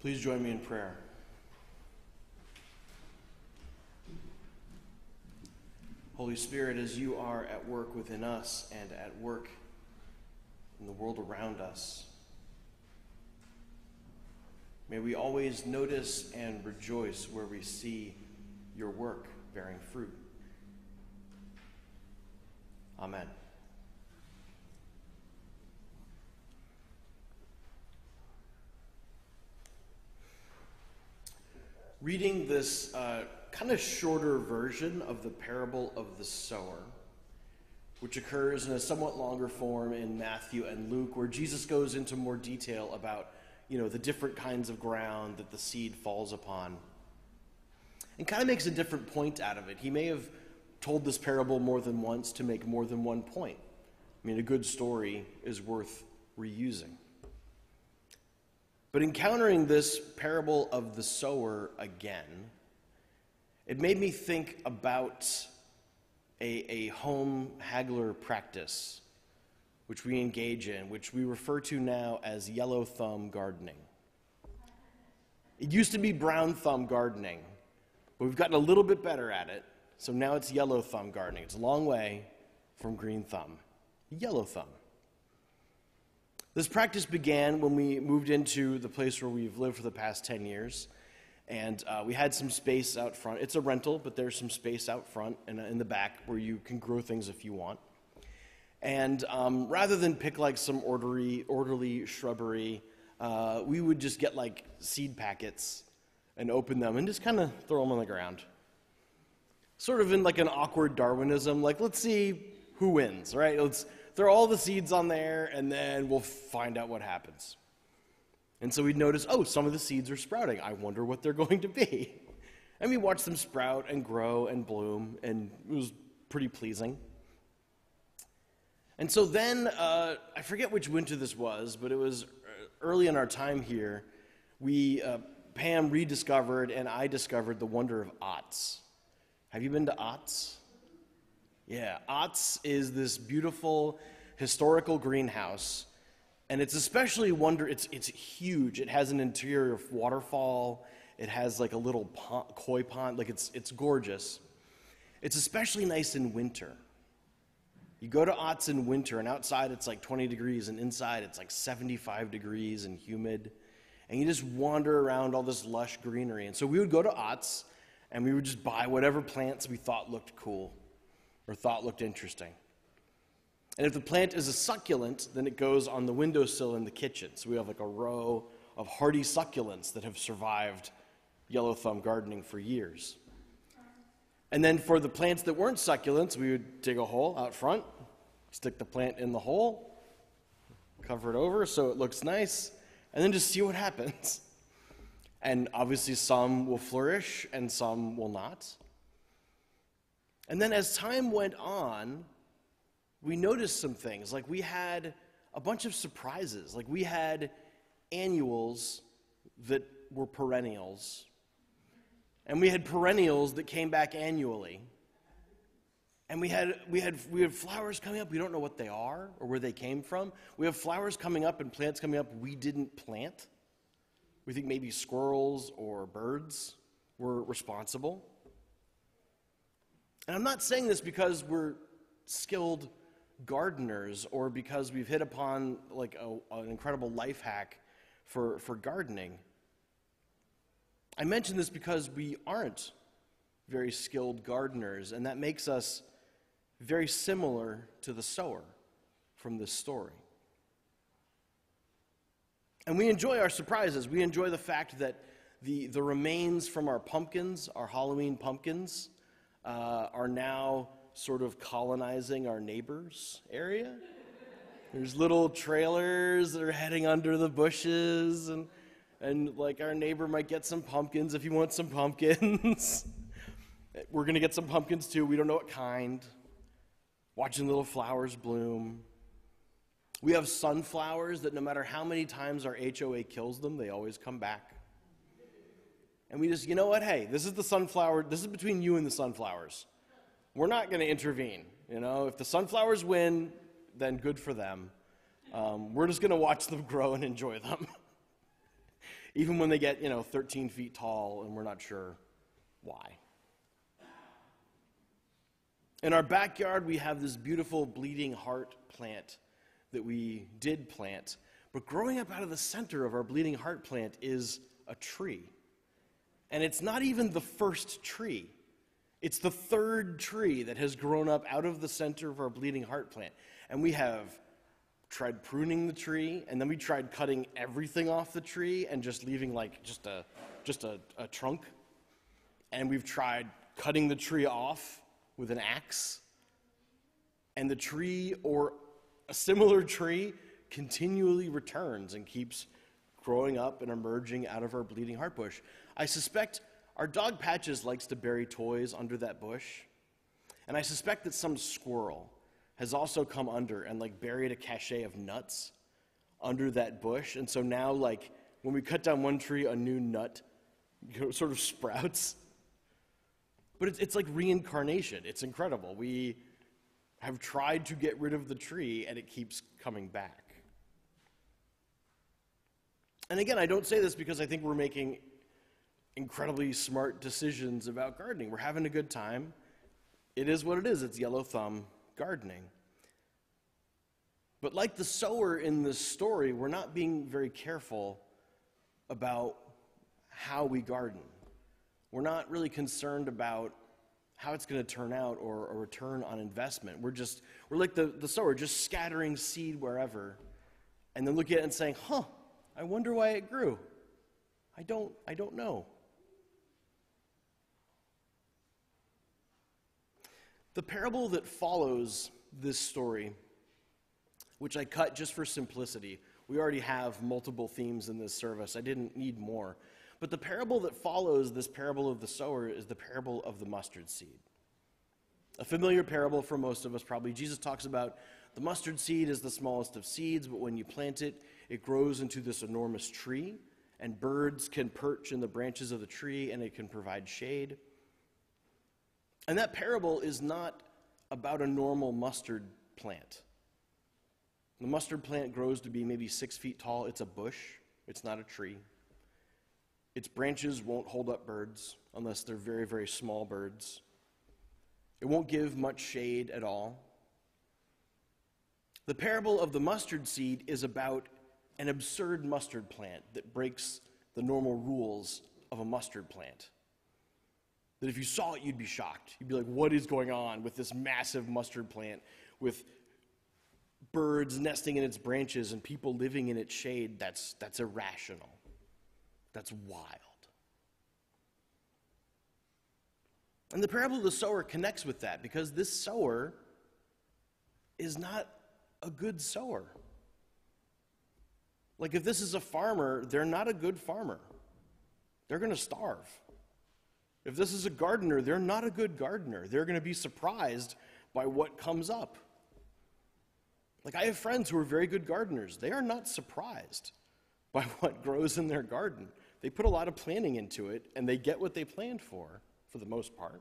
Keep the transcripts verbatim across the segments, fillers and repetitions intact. Please join me in prayer. Holy Spirit, as you are at work within us and at work in the world around us, may we always notice and rejoice where we see your work bearing fruit. Amen. Reading this uh, kind of shorter version of the parable of the sower, which occurs in a somewhat longer form in Matthew and Luke, where Jesus goes into more detail about, you know, the different kinds of ground that the seed falls upon, and kind of makes a different point out of it. He may have told this parable more than once to make more than one point. I mean, a good story is worth reusing. But encountering this parable of the sower again, it made me think about a, a home haggler practice which we engage in, which we refer to now as yellow thumb gardening. It used to be brown thumb gardening, but we've gotten a little bit better at it, so now it's yellow thumb gardening. It's a long way from green thumb. Yellow thumb. This practice began when we moved into the place where we've lived for the past ten years, and uh, we had some space out front. It's a rental, but there's some space out front and in the back where you can grow things if you want. And um, rather than pick like some orderly, orderly shrubbery, uh, we would just get like seed packets and open them and just kind of throw them on the ground. Sort of in like an awkward Darwinism, like let's see who wins, right? Let's throw all the seeds on there, and then we'll find out what happens. And so we'd notice, oh, some of the seeds are sprouting. I wonder what they're going to be. And we watched them sprout and grow and bloom, and it was pretty pleasing. And so then, uh, I forget which winter this was, but it was early in our time here, we, uh, Pam rediscovered and I discovered the wonder of Ott's. Have you been to Ott's? Yeah, Ott's is this beautiful historical greenhouse, and it's especially wonder, it's it's huge. It has an interior waterfall. It has like a little pond, koi pond, like it's it's gorgeous. It's especially nice in winter. You go to Ott's in winter, and outside it's like twenty degrees, and inside it's like seventy-five degrees and humid, and you just wander around all this lush greenery. And so we would go to Ott's, and we would just buy whatever plants we thought looked cool, or thought looked interesting. And if the plant is a succulent, then it goes on the windowsill in the kitchen. So we have like a row of hardy succulents that have survived yellow thumb gardening for years. And then for the plants that weren't succulents, we would dig a hole out front, stick the plant in the hole, cover it over so it looks nice, and then just see what happens. And obviously some will flourish and some will not. And then as time went on, we noticed some things. Like we had a bunch of surprises. Like we had annuals that were perennials. And we had perennials that came back annually. And we had we had we had flowers coming up. We don't know what they are or where they came from. We have flowers coming up and plants coming up we didn't plant. We think maybe squirrels or birds were responsible. And I'm not saying this because we're skilled gardeners or because we've hit upon like a, an incredible life hack for, for gardening. I mention this because we aren't very skilled gardeners, and that makes us very similar to the sower from this story. And we enjoy our surprises. We enjoy the fact that the, the remains from our pumpkins, our Halloween pumpkins, Uh, are now sort of colonizing our neighbor's area. There's little trailers that are heading under the bushes, and and like our neighbor might get some pumpkins if you want some pumpkins. We're gonna get some pumpkins too, we don't know what kind. Watching little flowers bloom. We have sunflowers that no matter how many times our H O A kills them, they always come back. And we just, you know what, hey, this is the sunflower, this is between you and the sunflowers. We're not going to intervene, you know. If the sunflowers win, then good for them. Um, we're just going to watch them grow and enjoy them. even when they get, you know, thirteen feet tall and we're not sure why. In our backyard, we have this beautiful bleeding heart plant that we did plant, but growing up out of the center of our bleeding heart plant is a tree. And it's not even the first tree. It's the third tree that has grown up out of the center of our bleeding heart plant. And we have tried pruning the tree, and then we tried cutting everything off the tree and just leaving like just a just a, a trunk. And we've tried cutting the tree off with an axe. And the tree, or a similar tree, continually returns and keeps growing up and emerging out of our bleeding heart bush. I suspect our dog Patches likes to bury toys under that bush, and I suspect that some squirrel has also come under and like buried a cache of nuts under that bush, and so now like when we cut down one tree, a new nut sort of sprouts. But it's, it's like reincarnation. It's incredible. We have tried to get rid of the tree, and it keeps coming back. And again, I don't say this because I think we're making incredibly smart decisions about gardening. We're having a good time. It is what it is. It's yellow thumb gardening. But like the sower in this story, we're not being very careful about how we garden. We're not really concerned about how it's going to turn out or a return on investment. We're just, we're like the, the sower, just scattering seed wherever and then looking at it and saying, huh, I wonder why it grew. I don't, I don't know. The parable that follows this story, which I cut just for simplicity, we already have multiple themes in this service. I didn't need more. But the parable that follows this parable of the sower is the parable of the mustard seed. A familiar parable for most of us probably. Jesus talks about the mustard seed is the smallest of seeds, but when you plant it, it grows into this enormous tree, and birds can perch in the branches of the tree, and it can provide shade. And that parable is not about a normal mustard plant. The mustard plant grows to be maybe six feet tall. It's a bush. It's not a tree. Its branches won't hold up birds unless they're very, very small birds. It won't give much shade at all. The parable of the mustard seed is about an absurd mustard plant that breaks the normal rules of a mustard plant. That if you saw it, you'd be shocked. You'd be like, what is going on with this massive mustard plant with birds nesting in its branches and people living in its shade? That's, that's irrational. That's wild. And the parable of the sower connects with that because this sower is not a good sower. Like, if this is a farmer, they're not a good farmer. They're going to starve. If this is a gardener, they're not a good gardener. They're going to be surprised by what comes up. Like, I have friends who are very good gardeners. They are not surprised by what grows in their garden. They put a lot of planning into it, and they get what they planned for, for the most part.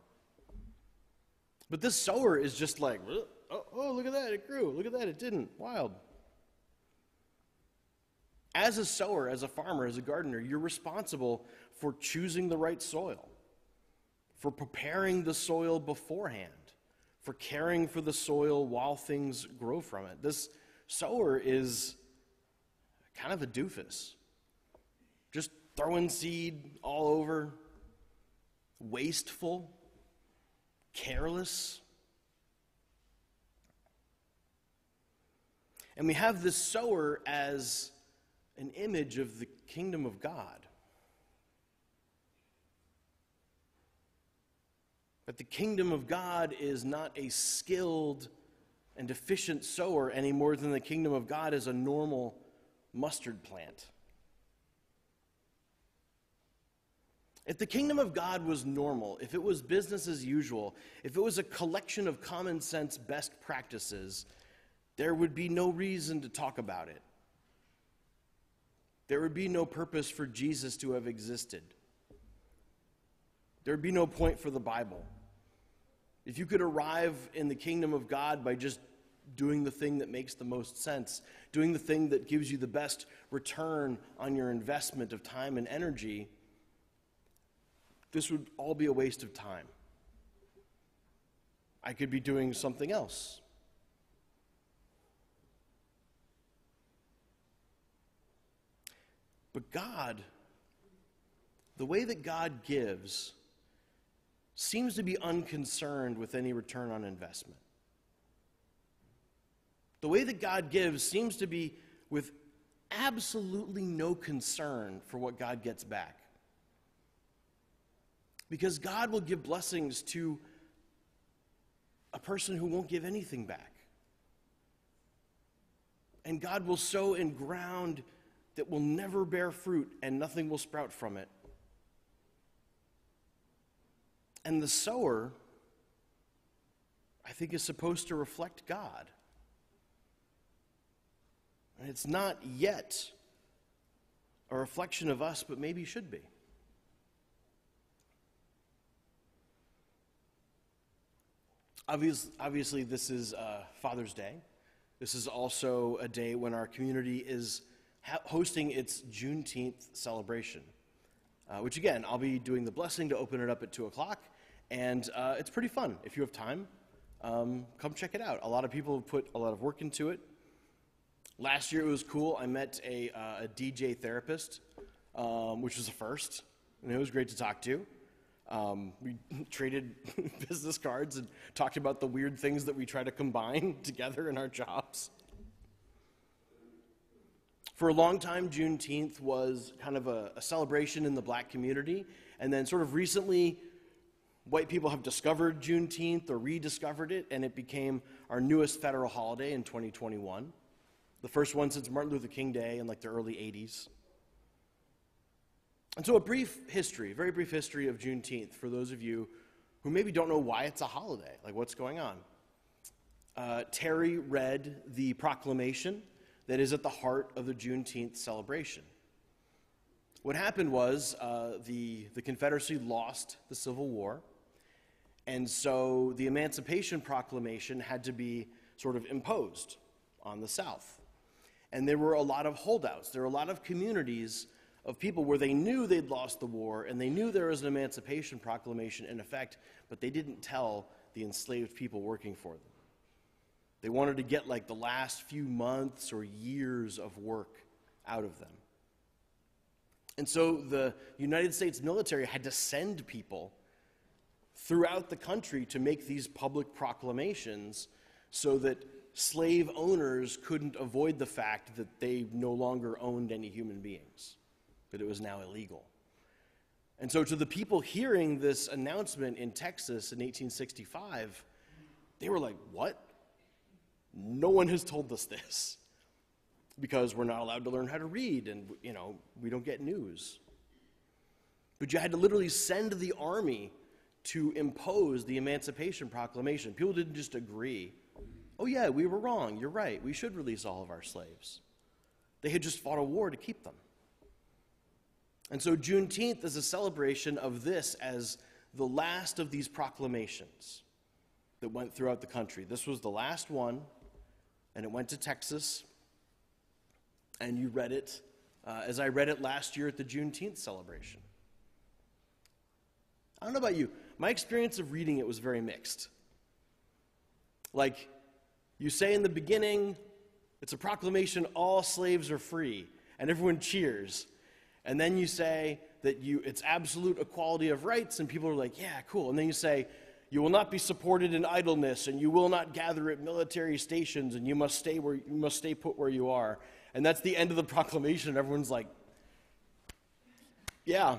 But this sower is just like, oh, oh look at that, it grew. Look at that, it didn't. Wild. As a sower, as a farmer, as a gardener, you're responsible for choosing the right soil, for preparing the soil beforehand, for caring for the soil while things grow from it. This sower is kind of a doofus, just throwing seed all over, wasteful, careless. And we have this sower as an image of the kingdom of God. That the kingdom of God is not a skilled and efficient sower any more than the kingdom of God is a normal mustard plant. If the kingdom of God was normal, if it was business as usual, if it was a collection of common sense best practices, there would be no reason to talk about it. There would be no purpose for Jesus to have existed. There would be no point for the Bible. If you could arrive in the kingdom of God by just doing the thing that makes the most sense, doing the thing that gives you the best return on your investment of time and energy, this would all be a waste of time. I could be doing something else. But God, the way that God gives, seems to be unconcerned with any return on investment. The way that God gives seems to be with absolutely no concern for what God gets back. Because God will give blessings to a person who won't give anything back. And God will sow in ground that will never bear fruit and nothing will sprout from it. And the sower, I think, is supposed to reflect God. And it's not yet a reflection of us, but maybe should be. Obviously, obviously this is uh, Father's Day. This is also a day when our community is ha hosting its Juneteenth celebration, uh, which, again, I'll be doing the blessing to open it up at two o'clock, and uh, it's pretty fun. If you have time, um, come check it out. A lot of people have put a lot of work into it. Last year it was cool. I met a, uh, a D J therapist, um, which was a first, and it was great to talk to. Um, we traded business cards and talked about the weird things that we try to combine together in our jobs. For a long time, Juneteenth was kind of a, a celebration in the black community, and then sort of recently, white people have discovered Juneteenth or rediscovered it, and it became our newest federal holiday in twenty twenty-one. The first one since Martin Luther King Day in like the early eighties. And so a brief history, very brief history of Juneteenth for those of you who maybe don't know why it's a holiday, like what's going on. Uh, Terry read the proclamation that is at the heart of the Juneteenth celebration. What happened was uh, the, the Confederacy lost the Civil War, and so the Emancipation Proclamation had to be sort of imposed on the South. And there were a lot of holdouts. There were a lot of communities of people where they knew they'd lost the war and they knew there was an Emancipation Proclamation in effect, but they didn't tell the enslaved people working for them. They wanted to get like the last few months or years of work out of them. And so the United States military had to send people throughout the country to make these public proclamations so that slave owners couldn't avoid the fact that they no longer owned any human beings, that it was now illegal. And so to the people hearing this announcement in Texas in eighteen sixty-five, they were like, what? No one has told us this because we're not allowed to learn how to read and, you know, we don't get news. But you had to literally send the army to impose the Emancipation Proclamation. People didn't just agree. Oh yeah, we were wrong, you're right, we should release all of our slaves. They had just fought a war to keep them. And so Juneteenth is a celebration of this as the last of these proclamations that went throughout the country. This was the last one, and it went to Texas, and you read it uh, as I read it last year at the Juneteenth celebration. I don't know about you, my experience of reading it was very mixed. Like, you say in the beginning, it's a proclamation, all slaves are free, and everyone cheers. And then you say that you, it's absolute equality of rights, and people are like, yeah, cool. And then you say, you will not be supported in idleness, and you will not gather at military stations, and you must stay where, you must stay put where you are. And that's the end of the proclamation, and everyone's like, yeah,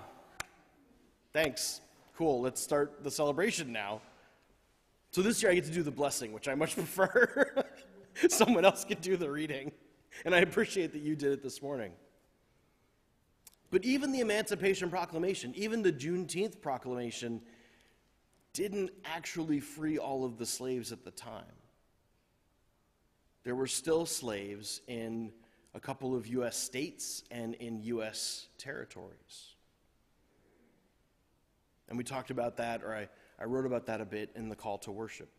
thanks, cool, let's start the celebration now. So this year I get to do the blessing, which I much prefer. Someone else can do the reading. And I appreciate that you did it this morning. But even the Emancipation Proclamation, even the Juneteenth Proclamation, didn't actually free all of the slaves at the time. There were still slaves in a couple of U S states and in U S territories. And we talked about that, or I... I wrote about that a bit in the call to worship.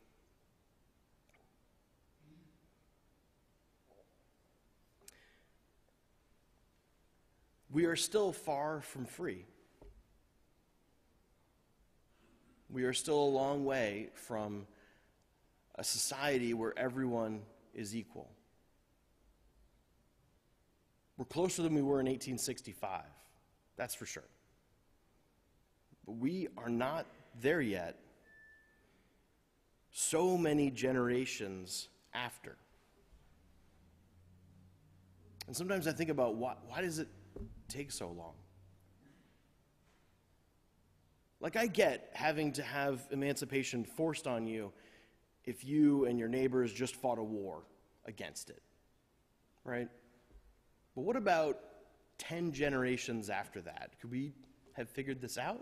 we are still far from free. We are still a long way from a society where everyone is equal. We're closer than we were in eighteen sixty-five, that's for sure. But we are not there yet, so many generations after. And sometimes I think about why, why does it take so long? Like, I get having to have emancipation forced on you if you and your neighbors just fought a war against it, right? But what about ten generations after that? Could we have figured this out?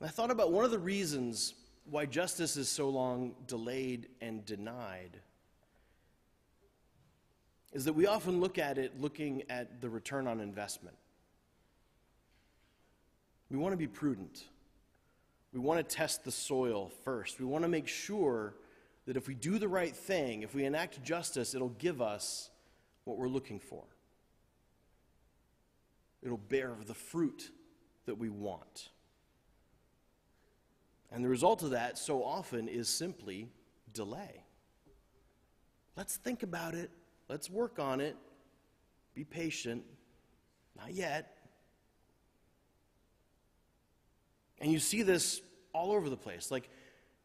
And I thought about one of the reasons why justice is so long delayed and denied is that we often look at it looking at the return on investment. We want to be prudent. We want to test the soil first. We want to make sure that if we do the right thing, if we enact justice, it'll give us what we're looking for. It'll bear the fruit that we want. And the result of that so often is simply delay. Let's think about it. Let's work on it. Be patient. Not yet. And you see this all over the place. Like,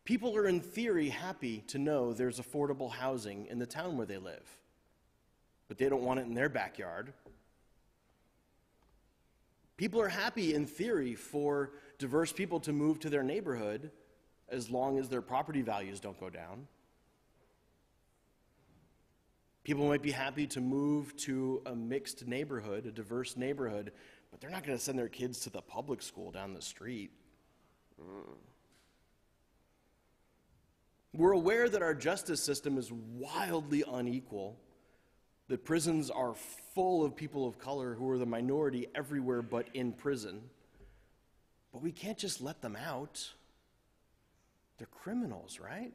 people are in theory happy to know there's affordable housing in the town where they live, but they don't want it in their backyard. People are happy in theory for diverse people to move to their neighborhood as long as their property values don't go down. People might be happy to move to a mixed neighborhood, a diverse neighborhood, but they're not going to send their kids to the public school down the street. Mm. We're aware that our justice system is wildly unequal, that prisons are full of people of color who are the minority everywhere but in prison. But we can't just let them out. They're criminals, right?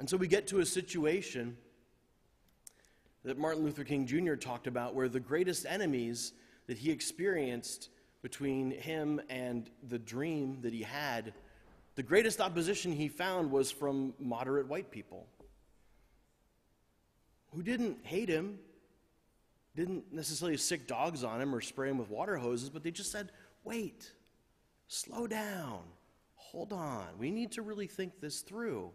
And so we get to a situation that Martin Luther King Junior talked about, where the greatest enemies that he experienced between him and the dream that he had, the greatest opposition he found was from moderate white people who didn't hate him, didn't necessarily sick dogs on him or spray him with water hoses, but they just said, wait, slow down, hold on. We need to really think this through.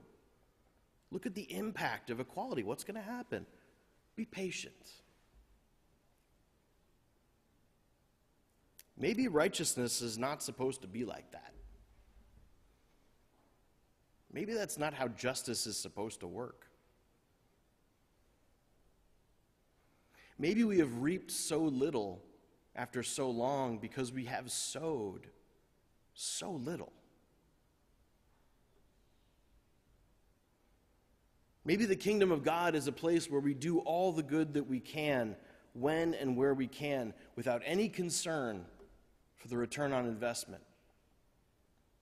Look at the impact of equality. What's going to happen? Be patient. Maybe righteousness is not supposed to be like that. Maybe that's not how justice is supposed to work. Maybe we have reaped so little after so long because we have sowed so little. Maybe the kingdom of God is a place where we do all the good that we can, when and where we can, without any concern for the return on investment,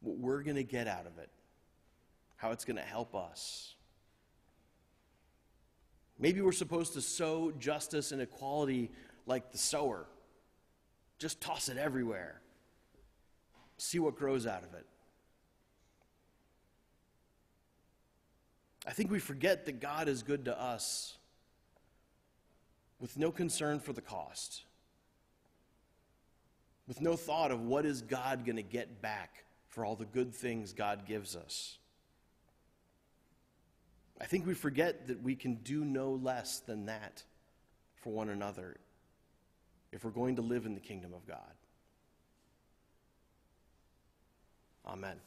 what we're going to get out of it, how it's going to help us. Maybe we're supposed to sow justice and equality like the sower. Just toss it everywhere. See what grows out of it. I think we forget that God is good to us with no concern for the cost, with no thought of what is God going to get back for all the good things God gives us. I think we forget that we can do no less than that for one another if we're going to live in the kingdom of God. Amen.